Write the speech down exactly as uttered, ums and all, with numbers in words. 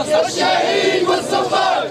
الشهيد والصفار